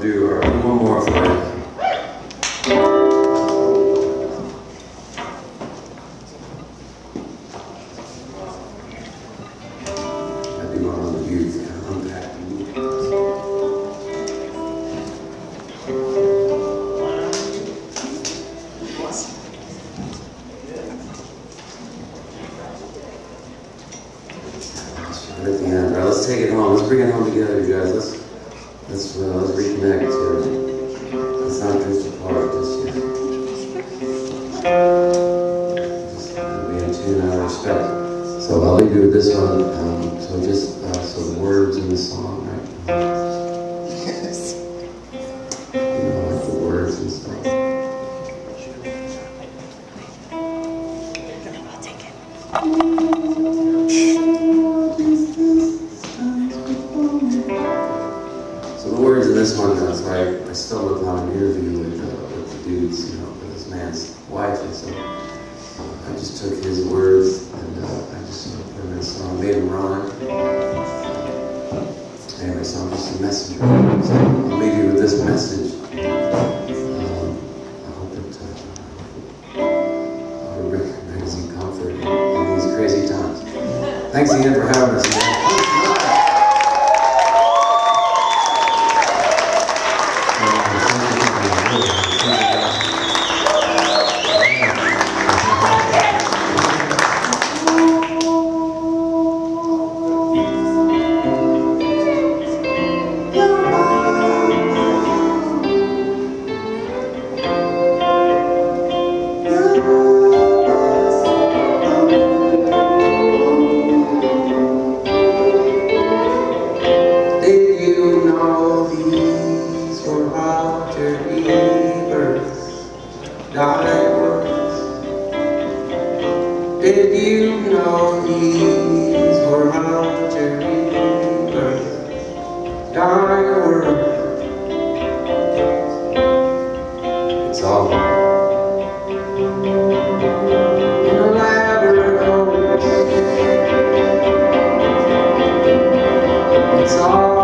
We'll do one more for you. Let's take it home. Let's bring it home together, you guys. Let's reconnect to the sound just apart. Just be in tune out of respect. So I'll leave you with this one. So just so the words in the song, right? Yes. You know, like the words and stuff. I still live on an interview with the dudes, you know, with this man's wife, and so I just took his words and I just put them in a song, made them rhyme. Anyway, so I'm just a messenger. So I'll leave you with this message. I hope it will bring some comfort in these crazy times. Thanks again for having us, man. Did you know these were outer universe, dark world? It's all in laboratories. It's all.